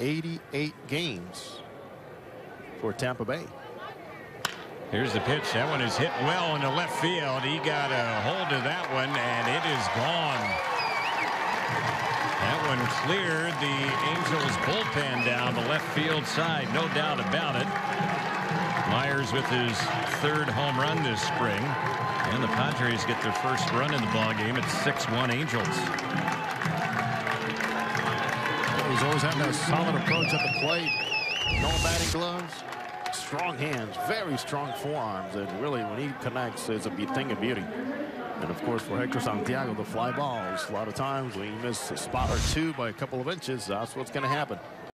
88 games for Tampa Bay. Here's the pitch. That one is hit well into left field. He got a hold of that one, and it is gone. That one cleared the Angels bullpen down the left field side, no doubt about it. Myers with his third home run this spring, and the Padres get their first run in the ballgame. It's 6-1 Angels. He's always having a solid approach at the plate. No batting gloves, strong hands, very strong forearms, and really when he connects, it's a thing of beauty. And of course, for Hector Santiago, the fly balls. A lot of times when you miss a spot or two by a couple of inches, that's what's going to happen.